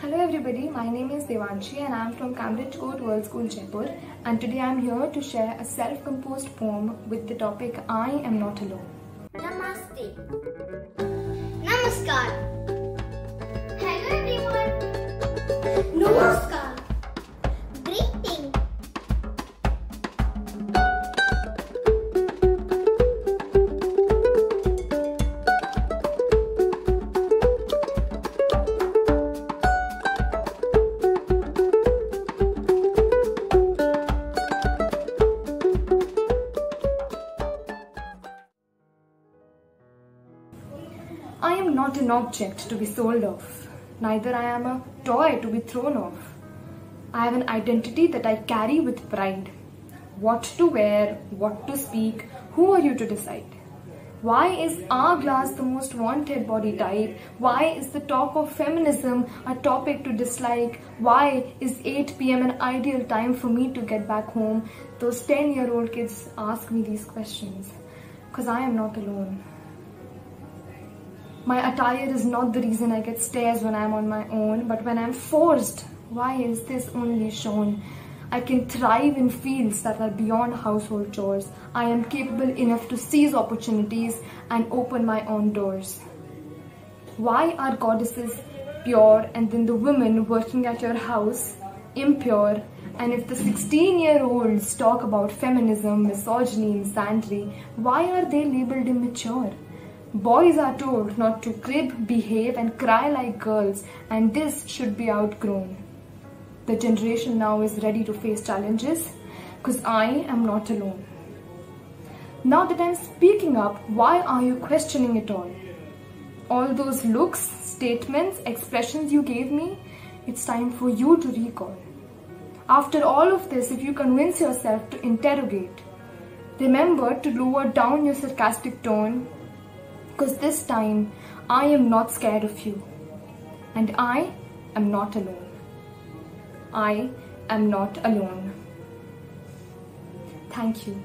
Hello everybody, my name is Devanshi and I am from Cambridge Court World School, Jaipur, and today I am here to share a self-composed poem with the topic I Am Not Alone. Namaste. Namaskar. Hello everyone. Namaskar. Greeting. I am not an object to be sold off, neither I am a toy to be thrown off. I have an identity that I carry with pride. What to wear, what to speak, who are you to decide? Why is our glass the most wanted body type? Why is the talk of feminism a topic to dislike? Why is 8 PM an ideal time for me to get back home? Those 10-year-old kids ask me these questions, because I am not alone. My attire is not the reason I get stares when I'm on my own, but when I'm forced, why is this only shown? I can thrive in fields that are beyond household chores. I am capable enough to seize opportunities and open my own doors. Why are goddesses pure and then the women working at your house impure? And if the 16-year-olds talk about feminism, misogyny, insanity, why are they labeled immature? Boys are told not to crib, behave and cry like girls, and this should be outgrown. The generation now is ready to face challenges, because I am not alone. Now that I'm speaking up, why are you questioning it all? All those looks, statements, expressions you gave me, it's time for you to recall. After all of this, if you convince yourself to interrogate, remember to lower down your sarcastic tone, because this time, I am not scared of you, and I am not alone. I am not alone. Thank you.